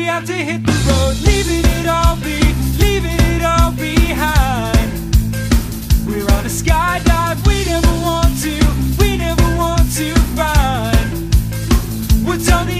we had to hit the road, leaving it all be, leaving it all behind. We're on a skydive we never want to, we never want to find. What's on the